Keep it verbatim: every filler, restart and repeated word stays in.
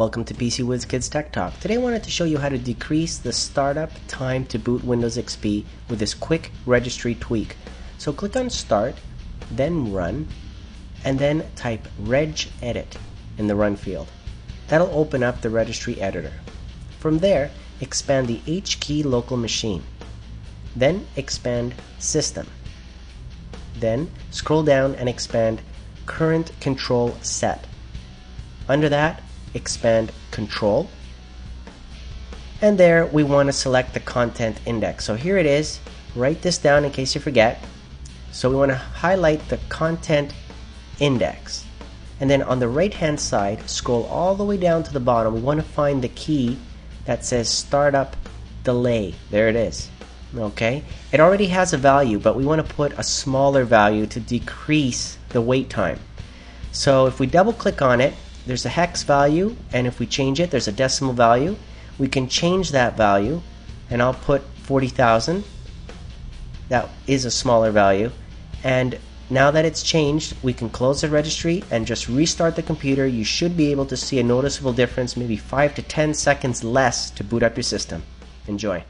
Welcome to P C Kids Tech Talk. Today I wanted to show you how to decrease the startup time to boot Windows X P with this quick registry tweak. So click on Start, then Run, and then type regedit in the Run field. That'll open up the registry editor. From there, expand the H key local machine. Then expand System. Then scroll down and expand CurrentControlSet. Under that, expand Control, and there we want to select the content index. So here it is. Write this down in case you forget. So we want to highlight the content index, and then on the right hand side, scroll all the way down to the bottom. We want to find the key that says startup delay. There it is. Okay, it already has a value, but we want to put a smaller value to decrease the wait time. So if we double click on it, there's a hex value, and if we change it, there's a decimal value. We can change that value, and I'll put forty thousand. That is a smaller value. And now that it's changed, we can close the registry and just restart the computer. You should be able to see a noticeable difference, maybe five to ten seconds less to boot up your system. Enjoy.